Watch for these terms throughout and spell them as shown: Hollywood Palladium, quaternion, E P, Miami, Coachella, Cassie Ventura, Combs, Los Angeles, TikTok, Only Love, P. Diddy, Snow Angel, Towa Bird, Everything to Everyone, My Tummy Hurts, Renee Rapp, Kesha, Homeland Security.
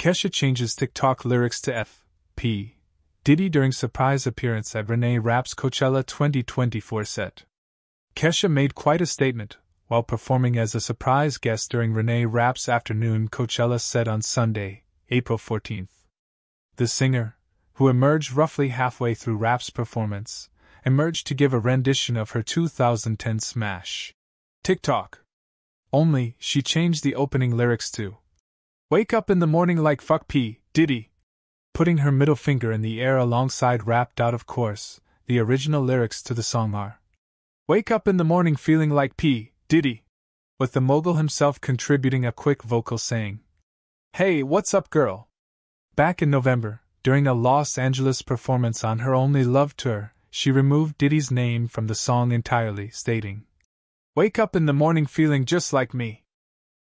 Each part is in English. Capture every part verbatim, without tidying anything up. Kesha changes TikTok lyrics to F. P. Diddy during surprise appearance at Renee Rapp's Coachella twenty twenty-four set. Kesha made quite a statement while performing as a surprise guest during Renee Rapp's afternoon Coachella set on Sunday, April fourteenth. The singer, who emerged roughly halfway through Rapp's performance, emerged to give a rendition of her two thousand ten smash, TikTok. Only, she changed the opening lyrics to, "Wake up in the morning like fuck P. Diddy," putting her middle finger in the air alongside rapped out, of course, the original lyrics to the song are, "Wake up in the morning feeling like P. Diddy," with the mogul himself contributing a quick vocal saying, "Hey, what's up, girl?" Back in November, during a Los Angeles performance on her Only Love tour, she removed Diddy's name from the song entirely, stating, "Wake up in the morning feeling just like me."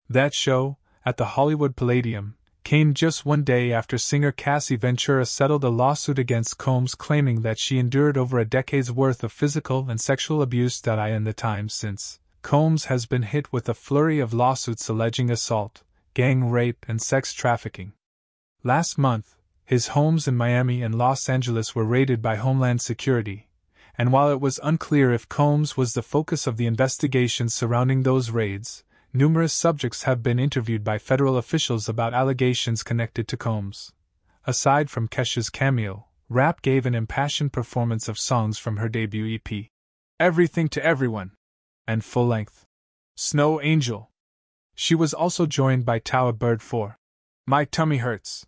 That show, at the Hollywood Palladium, came just one day after singer Cassie Ventura settled a lawsuit against Combs claiming that she endured over a decade's worth of physical and sexual abuse. In the time since, Combs has been hit with a flurry of lawsuits alleging assault, gang rape, and sex trafficking. Last month, his homes in Miami and Los Angeles were raided by Homeland Security, and while it was unclear if Combs was the focus of the investigations surrounding those raids, numerous subjects have been interviewed by federal officials about allegations connected to Combs. Aside from Kesha's cameo, Rapp gave an impassioned performance of songs from her debut E P, Everything to Everyone, and full-length, Snow Angel. She was also joined by Towa Bird for, My Tummy Hurts.